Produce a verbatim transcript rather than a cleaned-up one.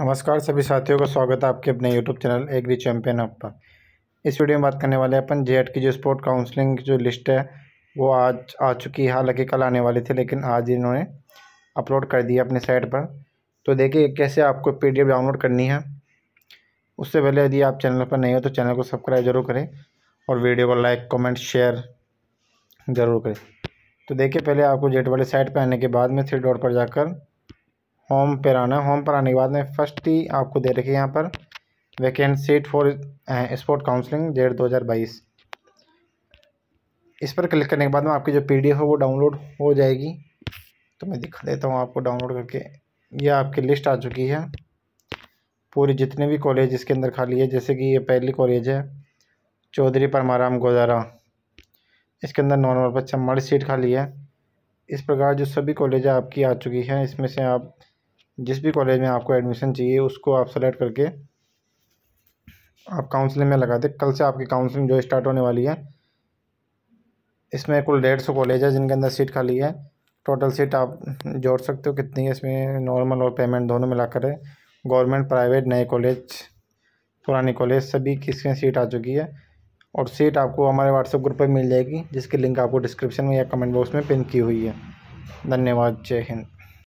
नमस्कार सभी साथियों का स्वागत है आपके अपने YouTube channel Agri Champion Hub पर। इस वीडियो में बात करने वाले हैं अपन जेट की जो स्पोर्ट काउंसलिंग की जो लिस्ट है वो आज आ चुकी है। हालांकि कल आने वाली थी लेकिन आज इन्होंने अपलोड कर दिया अपने साइट पर। तो देखिए कैसे आपको पीडीएफ डाउनलोड करनी है। उससे पहले यदि आप चैनल पर नहीं हो तो चैनल को सब्सक्राइब जरूर करें और वीडियो को लाइक कॉमेंट शेयर ज़रूर करें। तो देखिए पहले आपको जेट वाले साइट पर आने के बाद में थ्री डॉट पर जाकर होम पर आना है। होम पर आने के बाद में फर्स्ट ही आपको दे रखी है यहाँ पर vacant seat for sport counselling JET दो हज़ार बाईस। इस पर क्लिक करने के बाद में आपकी जो पीडीएफ है वो डाउनलोड हो जाएगी। तो मैं दिखा देता हूँ आपको डाउनलोड करके। यह आपकी लिस्ट आ चुकी है पूरी, जितने भी कॉलेज इसके अंदर खाली है। जैसे कि ये पहली कॉलेज है चौधरी परमार गोधरा, इसके अंदर नौ नंबर पर चम्बालीस सीट खाली है। इस प्रकार जो सभी कॉलेज आपकी आ चुकी है, इसमें से आप जिस भी कॉलेज में आपको एडमिशन चाहिए उसको आप सेलेक्ट करके आप काउंसलिंग में लगा दें। कल से आपकी काउंसलिंग जो स्टार्ट होने वाली है। इसमें कुल डेढ़ सौ कॉलेज है जिनके अंदर सीट खाली है। टोटल सीट आप जोड़ सकते हो कितनी है। इसमें नॉर्मल और पेमेंट दोनों मिलाकर है, गवर्नमेंट प्राइवेट नए कॉलेज पुराने कॉलेज सभी किसमें सीट आ चुकी है। और सीट आपको हमारे व्हाट्सएप ग्रुप पर मिल जाएगी जिसकी लिंक आपको डिस्क्रिप्शन में या कमेंट बॉक्स में पिन की हुई है। धन्यवाद, जय हिंद।